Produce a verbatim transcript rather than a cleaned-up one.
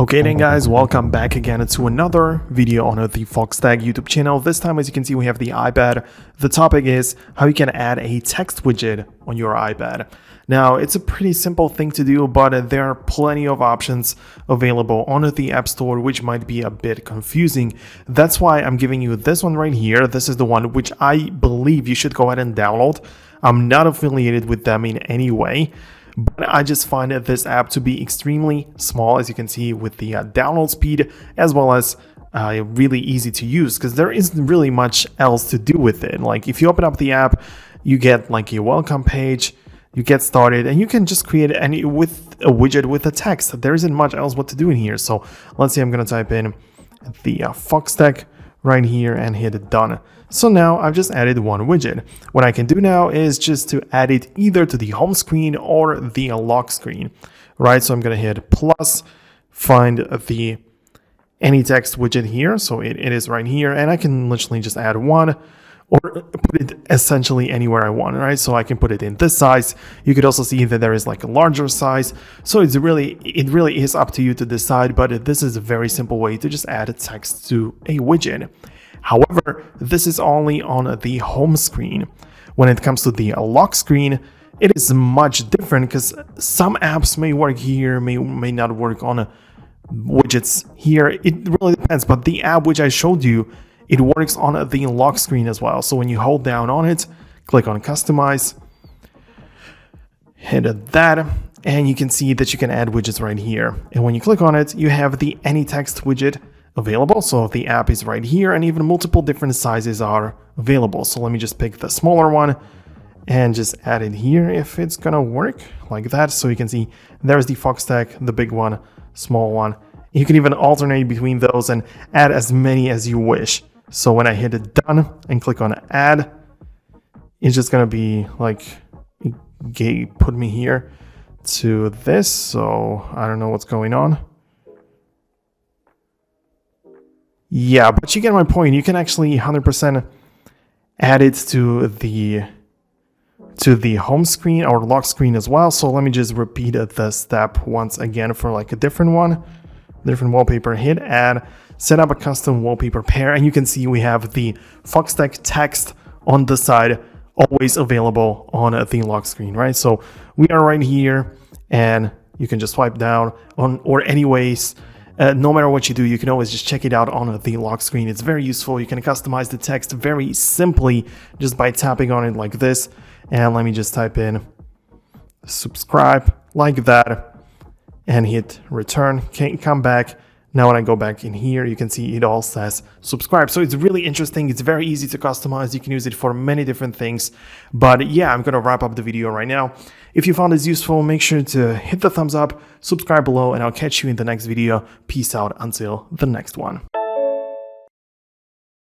Okay then guys, welcome back again to another video on the Foxtecc YouTube channel. This time, as you can see, we have the iPad. The topic is how you can add a text widget on your iPad. Now, it's a pretty simple thing to do, but there are plenty of options available on the App Store, which might be a bit confusing. That's why I'm giving you this one right here. This is the one which I believe you should go ahead and download. I'm not affiliated with them in any way. But I just find this app to be extremely small, as you can see, with the uh, download speed, as well as uh, really easy to use, because there isn't really much else to do with it. Like, if you open up the app, you get like a welcome page, you get started, and you can just create any with a widget with a text. There isn't much else what to do in here. So let's see, I'm going to type in the uh, Foxtecc right here and hit done. So now I've just added one widget. What I can do now is just to add it either to the home screen or the lock screen, right? So I'm gonna hit plus, find the any text widget here. So it, it is right here, and I can literally just add one or put it essentially anywhere I want, right? So I can put it in this size. You could also see that there is like a larger size. So it's really, it really is up to you to decide, but this is a very simple way to just add a text to a widget. However, this is only on the home screen. When it comes to the lock screen, it is much different because some apps may work here, may, may not work on widgets here. It really depends, but the app which I showed you, it works on the lock screen as well. So when you hold down on it, click on customize, hit that, and you can see that you can add widgets right here. And when you click on it, you have the any text widget available. So the app is right here, and even multiple different sizes are available. So let me just pick the smaller one and just add it here if it's gonna work like that. So you can see there's the Foxtecc, the big one, small one. You can even alternate between those and add as many as you wish. So when I hit it done and click on add, it's just gonna be like, put me here to this. So I don't know what's going on. Yeah, but you get my point. You can actually one hundred percent add it to the to the home screen or lock screen as well. So let me just repeat the step once again for like a different one. Different wallpaper, hit add, set up a custom wallpaper pair, and you can see we have the Foxtecc text on the side, always available on the lock screen, right? So we are right here, and you can just swipe down on, or anyways, uh, no matter what you do, you can always just check it out on the lock screen. It's very useful. You can customize the text very simply just by tapping on it like this. And let me just type in subscribe like that. And hit return, can't come back. Now when I go back in here, you can see it all says subscribe. So it's really interesting. It's very easy to customize. You can use it for many different things. But yeah, I'm going to wrap up the video right now. If you found this useful, make sure to hit the thumbs up, subscribe below, and I'll catch you in the next video. Peace out until the next one.